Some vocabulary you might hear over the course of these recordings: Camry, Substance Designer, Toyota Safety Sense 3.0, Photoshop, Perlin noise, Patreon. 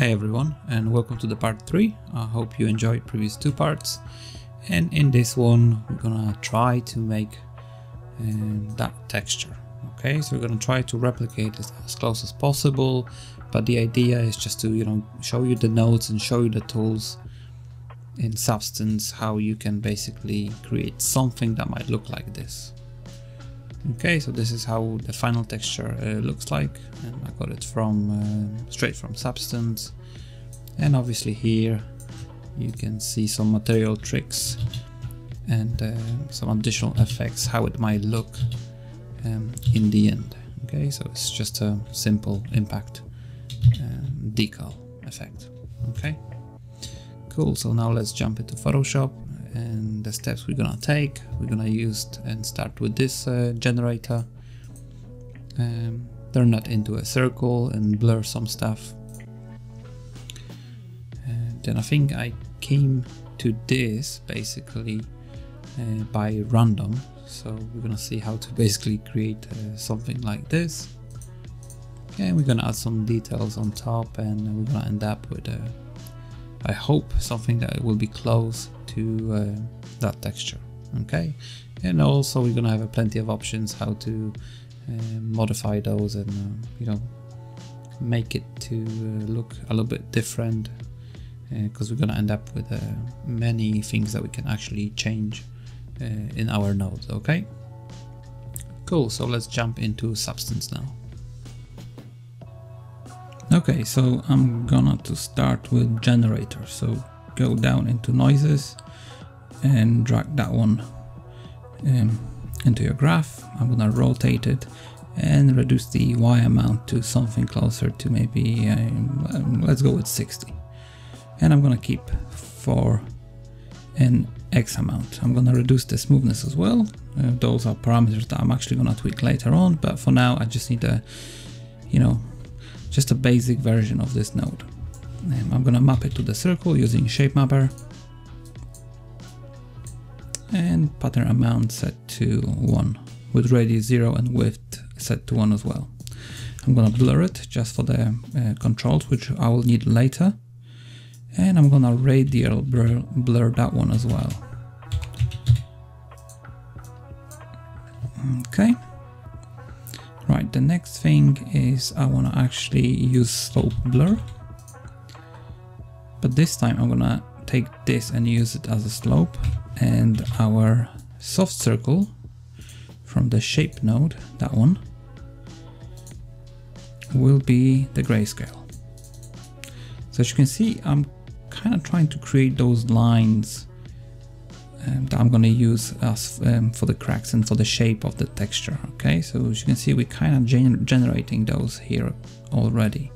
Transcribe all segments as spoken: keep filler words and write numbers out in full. Hey everyone, and welcome to the part three. I hope you enjoyed previous two parts, and in this one we're gonna try to make uh, that texture. Okay, so we're gonna try to replicate it as close as possible, but the idea is just to, you know, show you the nodes and show you the tools in Substance how you can basically create something that might look like this. Okay, so this is how the final texture uh, looks like, and I got it from uh, straight from Substance. And obviously here you can see some material tricks and uh, some additional effects, how it might look um, in the end. Okay, so it's just a simple impact um, decal effect. Okay, cool. So now let's jump into Photoshop. And the steps we're gonna take, we're gonna use and start with this uh, generator, um, turn that into a circle and blur some stuff. And then I think I came to this basically uh, by random, so we're gonna see how to basically create uh, something like this. And we're gonna add some details on top, and we're gonna end up with a, I hope, something that will be close to uh, that texture. Okay, and also we're gonna have uh, plenty of options how to uh, modify those and uh, you know, make it to uh, look a little bit different, because uh, we're gonna end up with uh, many things that we can actually change uh, in our nodes. Okay, cool. So let's jump into Substance now. Okay, so I'm gonna to start with generator, so go down into noises and drag that one um, into your graph. I'm gonna rotate it and reduce the Y amount to something closer to maybe um, let's go with sixty, and I'm gonna keep for an X amount. I'm gonna reduce the smoothness as well. Uh, those are parameters that I'm actually gonna tweak later on, but for now I just need a, you know, just a basic version of this node. And I'm gonna map it to the circle using shape mapper, and pattern amount set to one with radius zero and width set to one as well. I'm gonna blur it just for the uh, controls, which I will need later, and I'm gonna radial blur, blur that one as well. Okay. Right, the next thing is I wanna actually use slope blur, but this time I'm gonna take this and use it as a slope, and our soft circle from the shape node, that one, will be the grayscale. So as you can see, I'm kind of trying to create those lines um, that I'm gonna use as um, for the cracks and for the shape of the texture. Okay, so as you can see, we're kind of gen generating those here already.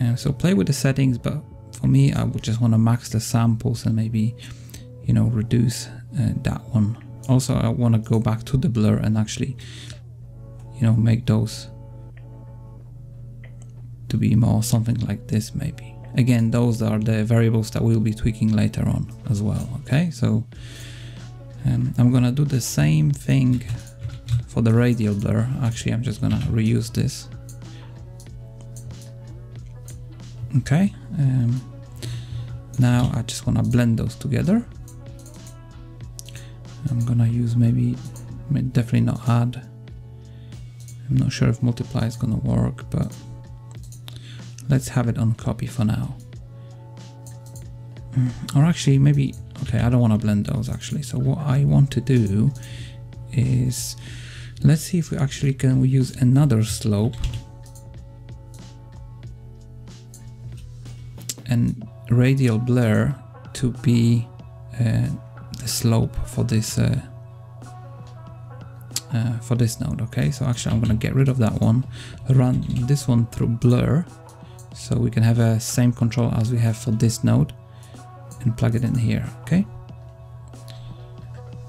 Um, so play with the settings, but for me, I would just want to max the samples and maybe, you know, reduce uh, that one. Also, I want to go back to the blur and actually, you know, make those to be more something like this maybe. Again, those are the variables that we'll be tweaking later on as well. Okay, so um, I'm going to do the same thing for the radial blur. Actually, I'm just going to reuse this. Okay, um, now I just want to blend those together. I'm gonna use maybe, definitely not add. I'm not sure if multiply is gonna work, but let's have it on copy for now. Or actually maybe, okay, I don't want to blend those actually. So what I want to do is, let's see if we actually can we use another slope and radial blur to be uh, the slope for this uh, uh, for this node. Okay, so actually I'm gonna get rid of that one, run this one through blur, so we can have a same control as we have for this node, and plug it in here. Okay,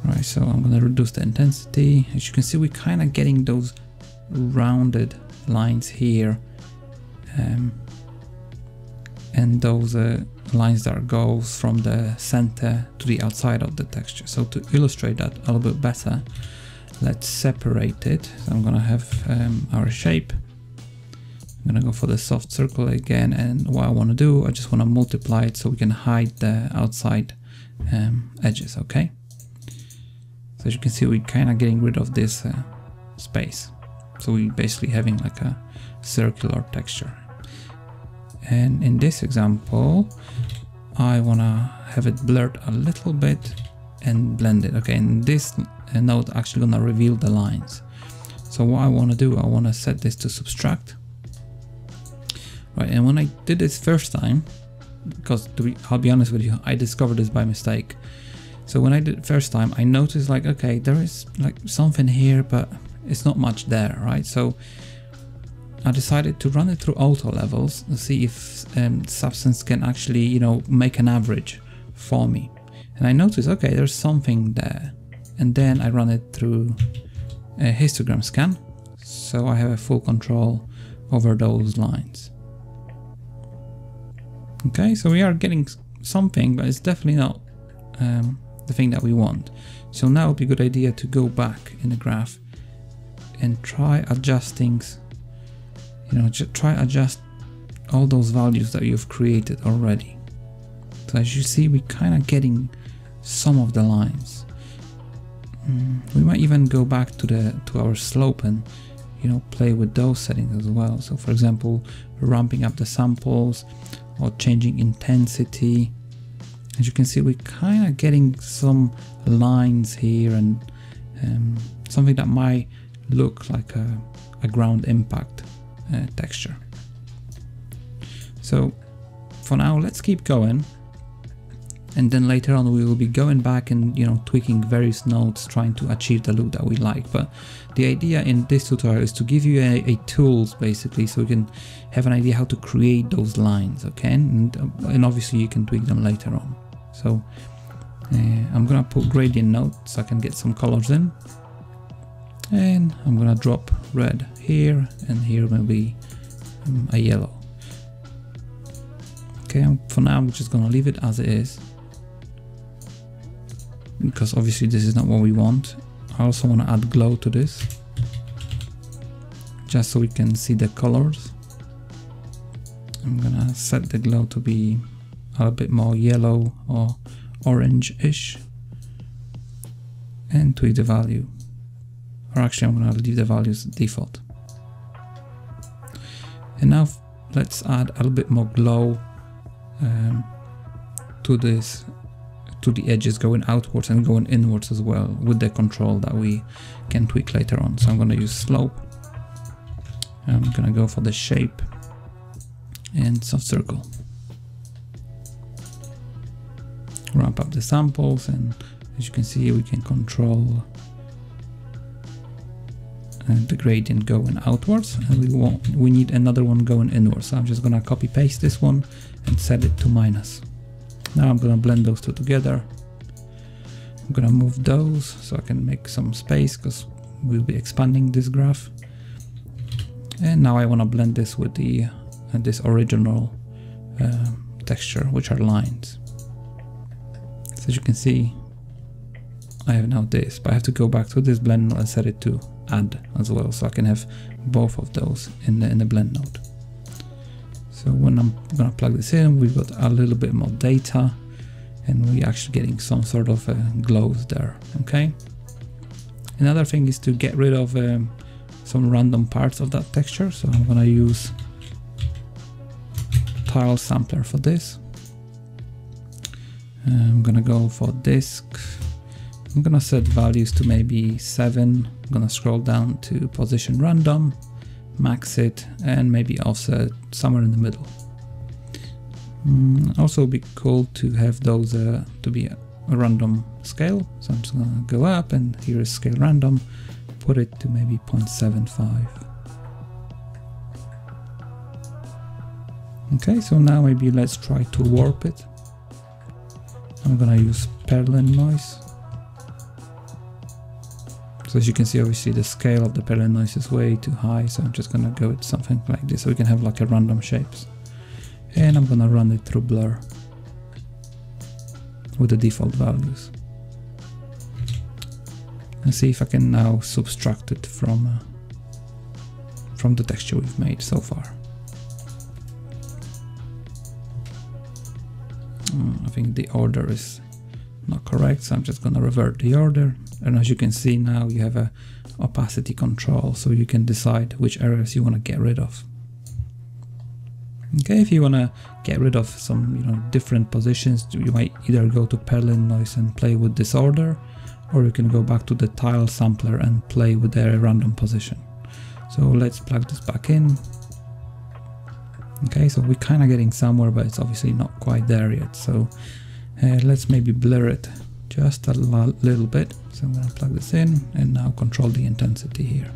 right, so I'm gonna reduce the intensity. As you can see, we're kind of getting those rounded lines here, um, and those uh, lines that goes from the center to the outside of the texture. So to illustrate that a little bit better, let's separate it. So I'm gonna have um, our shape, I'm gonna go for the soft circle again, and what I want to do, I just want to multiply it so we can hide the outside um, edges, okay? So as you can see, we're kind of getting rid of this uh, space. So we're basically having like a circular texture. And in this example, I want to have it blurred a little bit and blend it. Okay, and this node actually gonna reveal the lines. So what I want to do, I want to set this to subtract. Right, and when I did this first time, because to be, I'll be honest with you, I discovered this by mistake. So when I did it first time, I noticed like, okay, there is like something here, but it's not much there, right? So I decided to run it through auto levels and see if um, Substance can actually, you know, make an average for me. And I noticed, okay, there's something there. And then I run it through a histogram scan, so I have a full control over those lines. Okay, so we are getting something, but it's definitely not um, the thing that we want. So now it would be a good idea to go back in the graph and try adjusting, you know, just try adjust all those values that you've created already. So as you see, we're kind of getting some of the lines. Mm, we might even go back to the to our slope and, you know, play with those settings as well. So for example, ramping up the samples, or changing intensity. As you can see, we're kind of getting some lines here and um, something that might look like a, a ground impact uh, texture. So for now, let's keep going, and then later on we will be going back and, you know, tweaking various nodes, trying to achieve the look that we like. But the idea in this tutorial is to give you a, a tools basically, so you can have an idea how to create those lines, okay? And, and obviously you can tweak them later on. So uh, I'm gonna put gradient node so I can get some colors in, and I'm gonna drop red here, and here maybe um, a yellow. Okay, for now I'm just gonna leave it as it is, because obviously this is not what we want. I also want to add glow to this, just so we can see the colors. I'm gonna set the glow to be a little bit more yellow or orange-ish, and tweak the value. Or actually, I'm gonna leave the values default. And now let's add a little bit more glow um, to this, to the edges going outwards and going inwards as well, with the control that we can tweak later on. So I'm going to use slope, I'm going to go for the shape and soft circle, ramp up the samples, and as you can see we can control and the gradient going outwards, and we want, we need another one going inwards, so I'm just going to copy paste this one and set it to minus. Now I'm gonna blend those two together. I'm gonna move those so I can make some space, because we'll be expanding this graph. And now I want to blend this with the uh, this original uh, texture, which are lines. So as you can see, I have now this, but I have to go back to this blend node and set it to add as well, so I can have both of those in the in the blend node. So when I'm gonna plug this in, we've got a little bit more data, and we're actually getting some sort of uh, glows there, okay? Another thing is to get rid of um, some random parts of that texture, so I'm gonna use tile sampler for this. I'm gonna go for disk. I'm gonna set values to maybe seven. I'm gonna scroll down to position random, max it, and maybe offset somewhere in the middle. Mm, also be cool to have those uh, to be a random scale, so I'm just gonna go up, and here is scale random, put it to maybe zero point seven five. Okay, so now maybe let's try to warp it. I'm gonna use Perlin noise. So as you can see, obviously the scale of the Perlin noise is way too high, so I'm just gonna go with something like this, so we can have like a random shapes. And I'm gonna run it through blur with the default values, and see if I can now subtract it from uh, from the texture we've made so far. I think the order is not correct, so I'm just going to revert the order. And as you can see now, you have a opacity control, so you can decide which areas you want to get rid of. Okay, if you want to get rid of some, you know, different positions, you might either go to Perlin noise and play with this order, or you can go back to the tile sampler and play with their random position. So let's plug this back in. Okay, so we're kind of getting somewhere, but it's obviously not quite there yet. So uh, let's maybe blur it just a little bit. So I'm going to plug this in and now control the intensity here.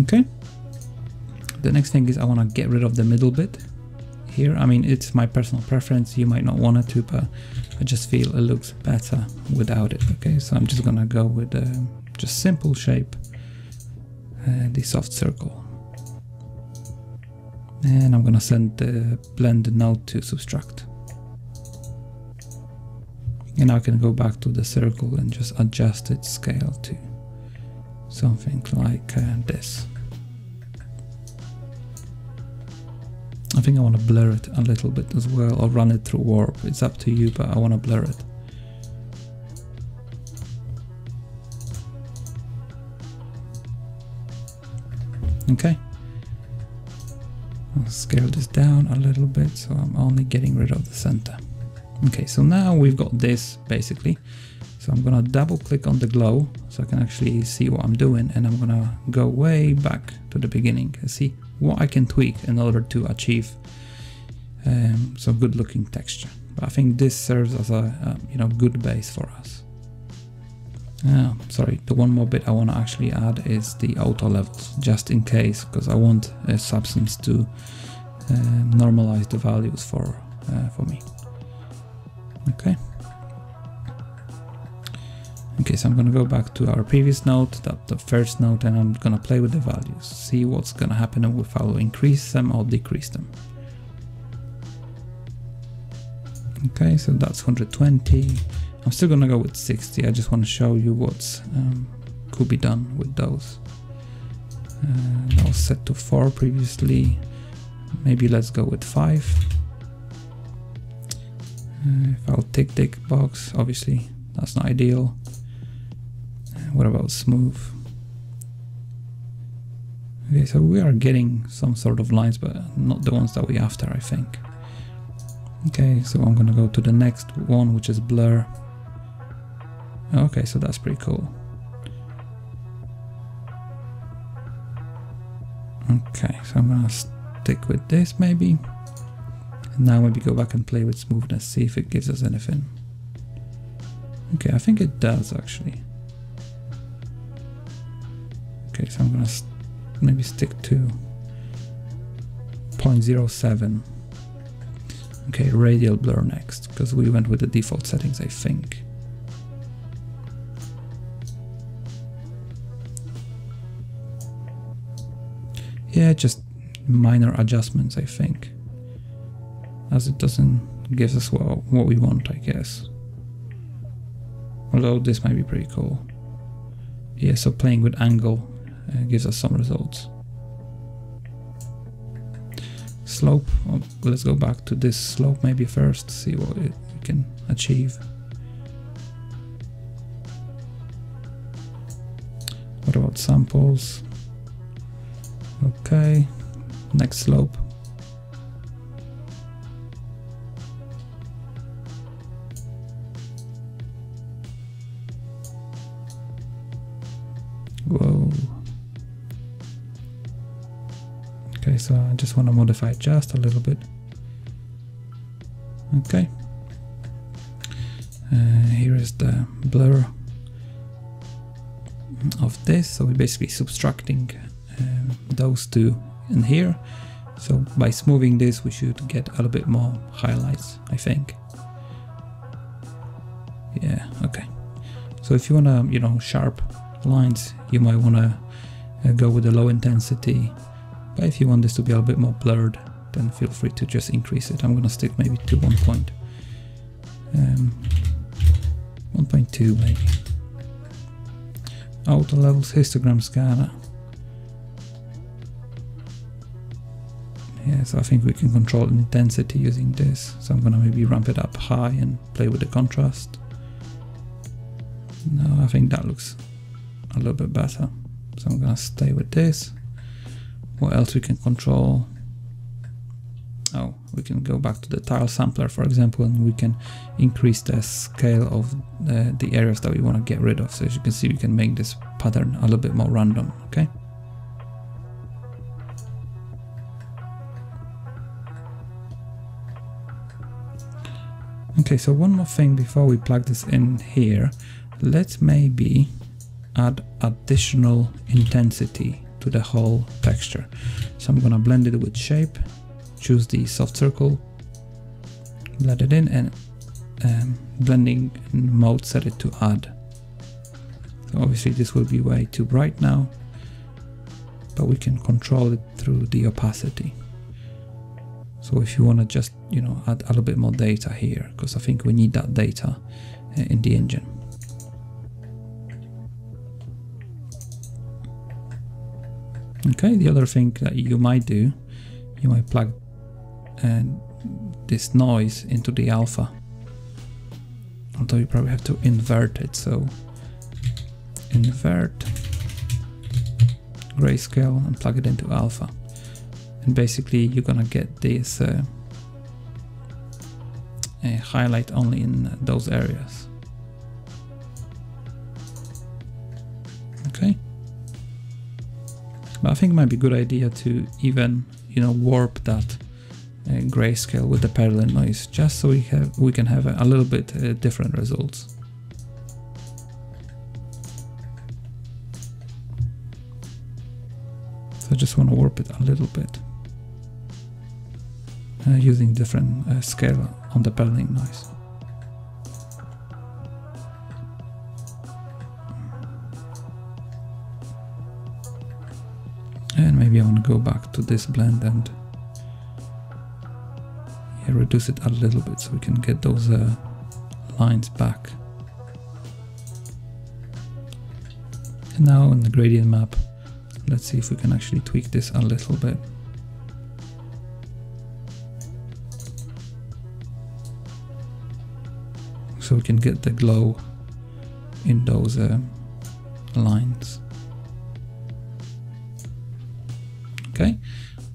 Okay, the next thing is I want to get rid of the middle bit here. I mean, it's my personal preference, you might not want it to, but I just feel it looks better without it. Okay, so I'm just gonna go with uh, just simple shape, uh, the soft circle, and I'm gonna send the blend node to subtract, and I can go back to the circle and just adjust its scale to something like uh, this. I think I want to blur it a little bit as well, or run it through warp. It's up to you, but I want to blur it. Okay. I'll scale this down a little bit, so I'm only getting rid of the center. Okay, so now we've got this basically. So I'm gonna double click on the glow so I can actually see what I'm doing, and I'm gonna go way back to the beginning and see what I can tweak in order to achieve um, some good looking texture. But I think this serves as a, a you know, good base for us. Oh, sorry, the one more bit I want to actually add is the auto levels, just in case, because I want a substance to uh, normalize the values for uh, for me. Okay. Okay, so I'm going to go back to our previous node, that the first node, and I'm going to play with the values, see what's going to happen if I will increase them or decrease them. Okay, so that's one hundred twenty. I'm still going to go with sixty. I just want to show you what's um, could be done with those. Uh, that was set to four previously. Maybe let's go with five. Uh, if I'll tick tick box, obviously that's not ideal. What about smooth? Okay, so we are getting some sort of lines, but not the ones that we after, I think. Okay, so I'm gonna go to the next one, which is blur. Okay, so that's pretty cool. Okay, so I'm gonna stick with this maybe. And now maybe go back and play with smoothness, see if it gives us anything. Okay, I think it does actually. Okay, so I'm gonna st maybe stick to zero point zero seven. Okay, radial blur next, because we went with the default settings, I think. Yeah, just minor adjustments, I think, as it doesn't give us what, what we want, I guess. Although this might be pretty cool. Yeah, so playing with angle uh, gives us some results. Slope, well, let's go back to this slope maybe first, see what it, we can achieve. What about samples? Okay, next slope. Whoa. Okay, so I just want to modify just a little bit. Okay. Uh, here is the blur of this. So we're basically subtracting uh, those two in here. So by smoothing this, we should get a little bit more highlights, I think. Yeah, okay. So if you want to, you know, sharp lines, you might want to uh, go with a low intensity, but if you want this to be a little bit more blurred, then feel free to just increase it. I'm going to stick maybe to one point, um, one point two maybe. Auto levels, histogram scanner. Yeah, so I think we can control intensity using this. So I'm gonna maybe ramp it up high and play with the contrast. No, I think that looks a little bit better. So I'm gonna stay with this. What else we can control? Oh, we can go back to the tile sampler, for example, and we can increase the scale of uh, the areas that we want to get rid of. So as you can see, we can make this pattern a little bit more random, okay? Okay, so one more thing before we plug this in here. Let's maybe add additional intensity to the whole texture. So I'm gonna blend it with shape, choose the soft circle, blend it in, and um, blending mode set it to add. So obviously this will be way too bright now, but we can control it through the opacity. So if you want to just, you know, add a little bit more data here, because I think we need that data uh, in the engine. Okay, the other thing that you might do, you might plug uh, this noise into the alpha, although you probably have to invert it. So invert grayscale and plug it into alpha, and basically you're gonna get this uh, uh, highlight only in those areas. Okay, but I think it might be a good idea to even, you know, warp that uh, grayscale with the Perlin noise, just so we have we can have a, a little bit uh, different results. So I just want to warp it a little bit uh, using different uh, scale on the Perlin noise. And maybe I want to go back to this blend and yeah, reduce it a little bit so we can get those uh, lines back. And now in the gradient map, let's see if we can actually tweak this a little bit. So we can get the glow in those uh, lines. Okay,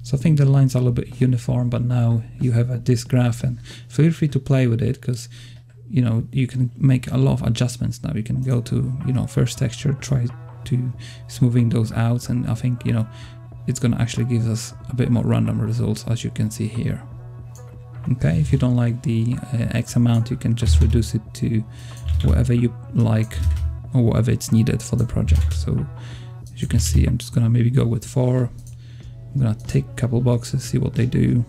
so I think the lines are a little bit uniform, but now you have a, this graph, and feel free to play with it, because, you know, you can make a lot of adjustments now. You can go to, you know, first texture, try to smoothing those out, and I think, you know, it's going to actually give us a bit more random results, as you can see here. Okay, if you don't like the uh, X amount, you can just reduce it to whatever you like or whatever it's needed for the project. So as you can see, I'm just going to maybe go with four. I'm gonna take a couple boxes, see what they do,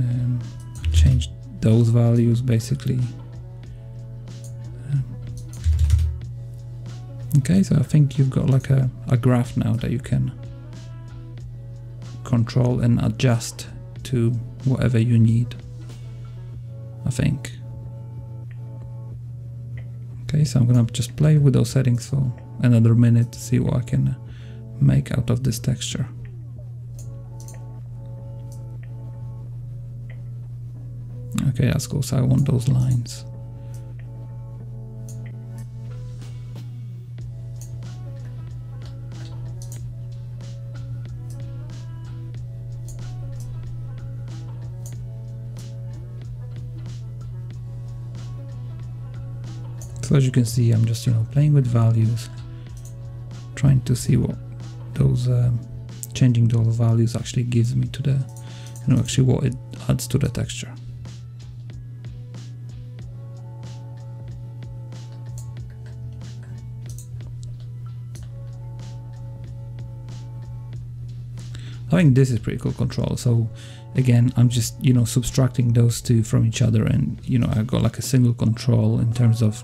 um, change those values basically. Um, okay, so I think you've got like a, a graph now that you can control and adjust to whatever you need, I think. Okay, so I'm gonna just play with those settings for another minute to see what I can make out of this texture. Okay, that's cool. So I want those lines. So as you can see, I'm just, you know, playing with values, trying to see what those um, changing those values actually gives me to the, you know, actually what it adds to the texture. I think this is pretty cool control. So again, I'm just, you know, subtracting those two from each other, and, you know, I got like a single control in terms of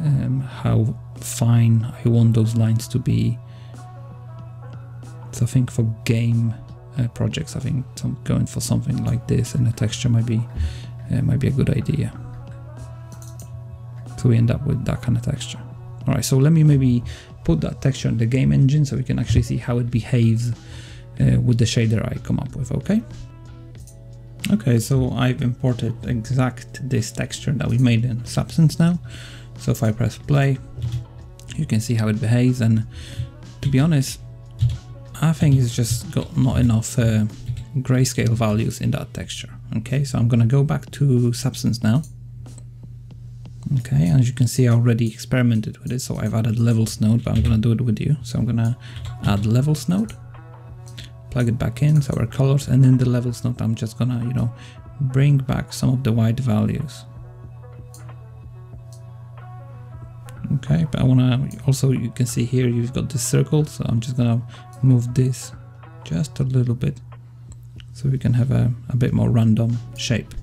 um, how fine I want those lines to be. So I think for game uh, projects, I think some, going for something like this and a texture might be uh, might be a good idea. So we end up with that kind of texture. All right, so let me maybe put that texture in the game engine so we can actually see how it behaves uh, with the shader I come up with, okay? Okay, so I've imported exact this texture that we made in Substance now. So if I press play, you can see how it behaves, and to be honest, I think it's just got not enough uh, grayscale values in that texture. Okay, so I'm gonna go back to Substance now. Okay, and as you can see, I already experimented with it, so I've added levels node, but I'm gonna do it with you. So I'm gonna add levels node, plug it back in, so our colors, and in the levels node, I'm just gonna, you know, bring back some of the white values. Okay, but I wanna also, you can see here you've got this circle, so I'm just gonna move this just a little bit so we can have a, a bit more random shape.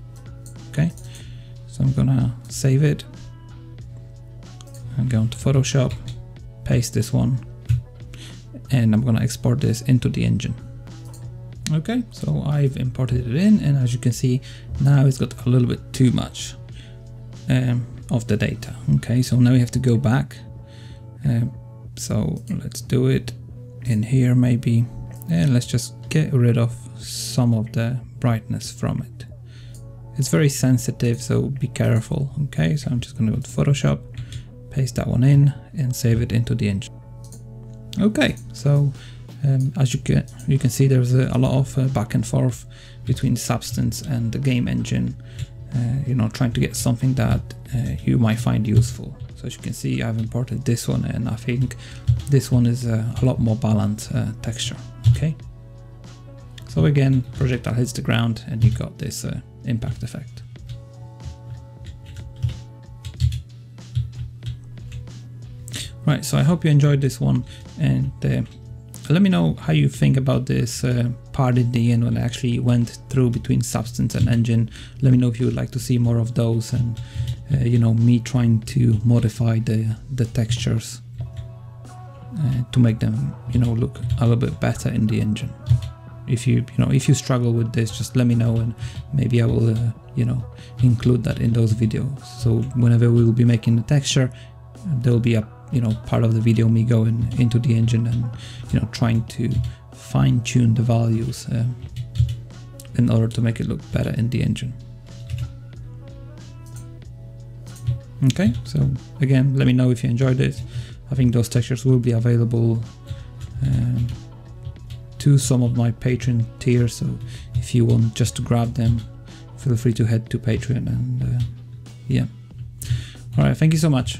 Okay, so I'm gonna save it and go into Photoshop, paste this one, and I'm gonna export this into the engine. Okay, so I've imported it in, and as you can see now it's got a little bit too much um, of the data. Okay, so now we have to go back. Um, so let's do it in here maybe, and let's just get rid of some of the brightness from it. It's very sensitive, so be careful. Okay, so I'm just gonna go to Photoshop, paste that one in, and save it into the engine. Okay, so um, as you can you can see, there's a, a lot of uh, back and forth between Substance and the game engine. Uh, you know, trying to get something that uh, you might find useful. So as you can see, I've imported this one, and I think this one is a, a lot more balanced uh, texture. Okay, so again, projectile hits the ground and you got this uh, impact effect. Right, so I hope you enjoyed this one, and uh, let me know how you think about this uh, part at the end when I actually went through between Substance and engine. Let me know if you would like to see more of those, and uh, you know, me trying to modify the the textures uh, to make them, you know, look a little bit better in the engine. If you you know if you struggle with this, just let me know, and maybe I will uh, you know, include that in those videos. So whenever we will be making the texture, there will be a you know part of the video me going into the engine and you know trying to fine-tune the values uh, in order to make it look better in the engine. Okay, so again, let me know if you enjoyed it. I think those textures will be available um, to some of my Patreon tiers, so if you want just to grab them, feel free to head to Patreon, and uh, yeah. All right, thank you so much.